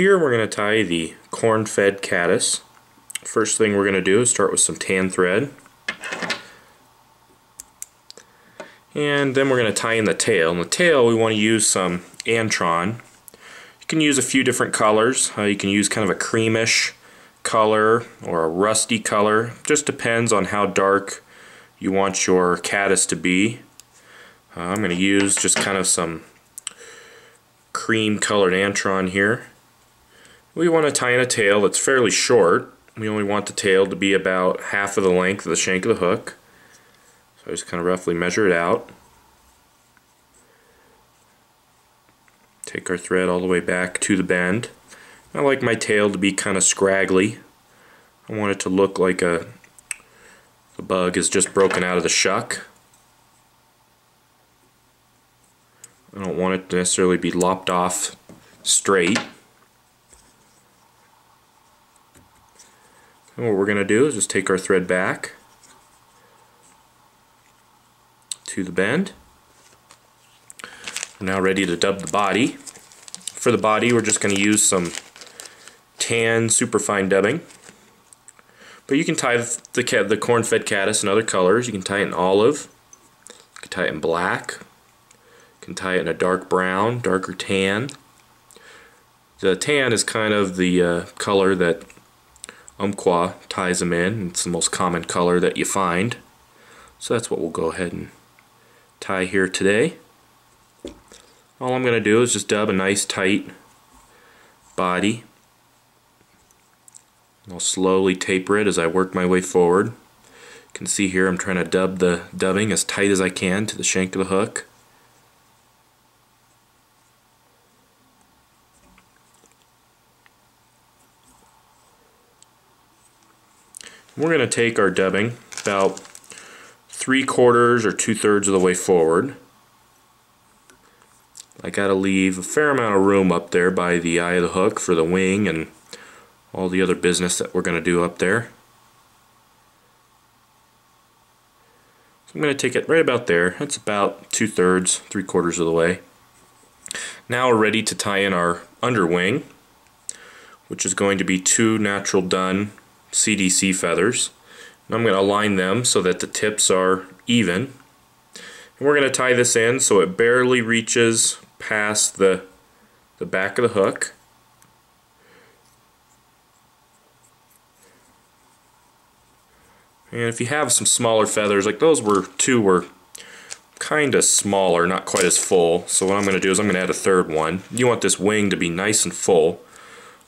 Here we're going to tie the corn-fed caddis. First thing we're going to do is start with some tan thread, and then we're going to tie in the tail. And the tail, we want to use some Antron. You can use a few different colors. You can use kind of a creamish color or a rusty color. Just depends on how dark you want your caddis to be. I'm going to use just kind of some cream colored Antron here. We want to tie in a tail that's fairly short. We only want the tail to be about half of the length of the shank of the hook. So I just kind of roughly measure it out. Take our thread all the way back to the bend. I like my tail to be kind of scraggly. I want it to look like the bug is just broken out of the shuck. I don't want it to necessarily be lopped off straight. And what we're going to do is just take our thread back to the bend. We're now ready to dub the body. For the body, we're just going to use some tan Superfine dubbing. But you can tie the corn-fed caddis in other colors. You can tie it in olive, you can tie it in black, you can tie it in a dark brown, darker tan. The tan is kind of the color that Umpqua ties them in. It's the most common color that you find. So that's what we'll go ahead and tie here today. All I'm going to do is just dub a nice tight body. I'll slowly taper it as I work my way forward. You can see here I'm trying to dub the dubbing as tight as I can to the shank of the hook. We're going to take our dubbing about 3/4 or 2/3 of the way forward. I got to leave a fair amount of room up there by the eye of the hook for the wing and all the other business that we're going to do up there. So I'm going to take it right about there. That's about 2/3, 3/4 of the way. Now we're ready to tie in our underwing, which is going to be 2 natural dun CDC feathers. And I'm going to align them so that the tips are even. And we're going to tie this in so it barely reaches past the back of the hook. And if you have some smaller feathers, like those two were kind of smaller, not quite as full. So what I'm going to do is I'm going to add a third one. You want this wing to be nice and full.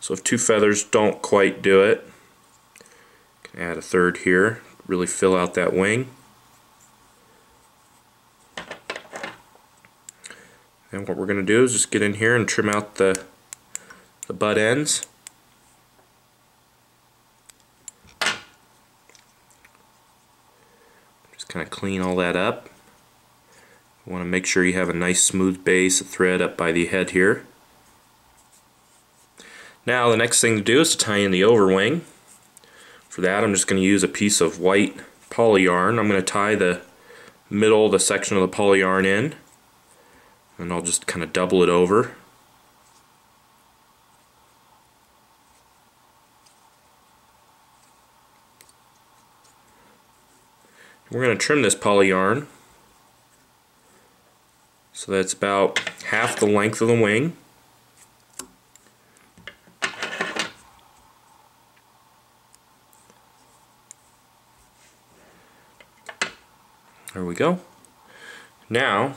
So if 2 feathers don't quite do it, add a third here, really fill out that wing. And what we're going to do is just get in here and trim out the butt ends. Just kind of clean all that up. You want to make sure you have a nice smooth base of thread up by the head here. Now the next thing to do is to tie in the overwing. For that, I'm just going to use a piece of white poly yarn. I'm going to tie the middle, the section of the poly yarn in, and I'll just kind of double it over. We're going to trim this poly yarn so that's about half the length of the wing. There we go. Now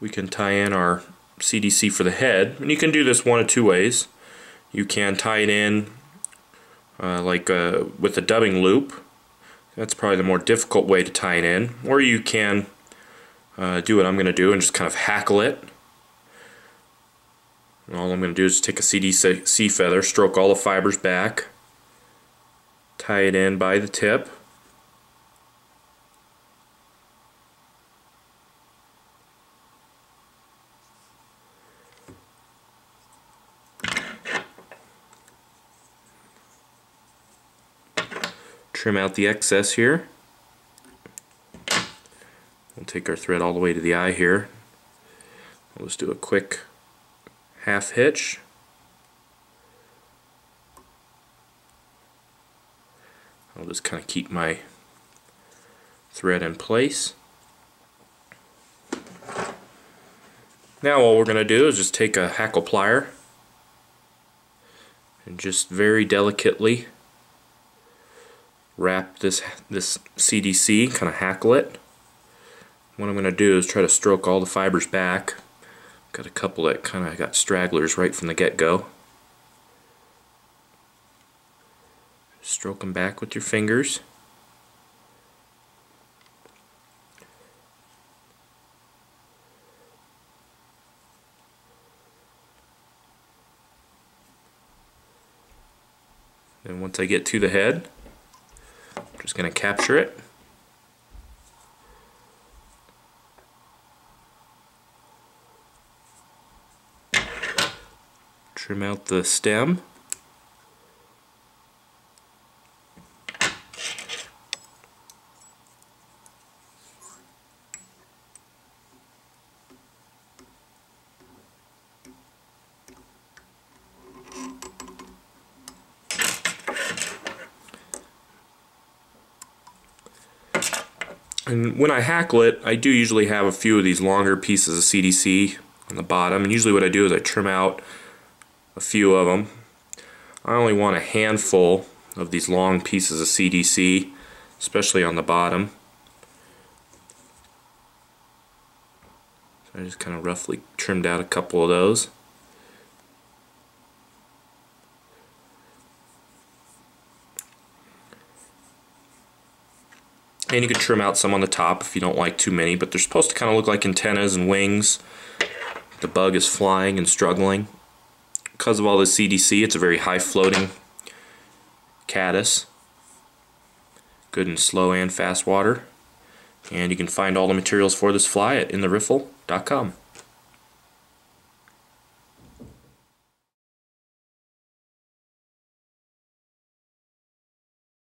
we can tie in our CDC for the head, and you can do this one of 2 ways. You can tie it in with a dubbing loop. That's probably the more difficult way to tie it in, or you can do what I'm going to do and just kind of hackle it. And all I'm going to do is take a CDC feather, stroke all the fibers back, tie it in by the tip. Trim out the excess here. We'll take our thread all the way to the eye here. We'll just do a quick half hitch. I'll just kind of keep my thread in place. Now all we're going to do is just take a hackle plier and just very delicately wrap this CDC, kind of hackle it. What I'm going to do is try to stroke all the fibers back. Got a couple that kind of got stragglers right from the get-go. Stroke them back with your fingers. Then once I get to the head, I'm just going to capture it. Trim out the stem. And when I hackle it, I do usually have a few of these longer pieces of CDC on the bottom, and usually what I do is I trim out a few of them. I only want a handful of these long pieces of CDC, especially on the bottom. So I just kind of roughly trimmed out a couple of those. And you can trim out some on the top if you don't like too many, but they're supposed to kind of look like antennas and wings. The bug is flying and struggling. Because of all the CDC, it's a very high floating caddis. Good in slow and fast water. And you can find all the materials for this fly at InTheRiffle.com.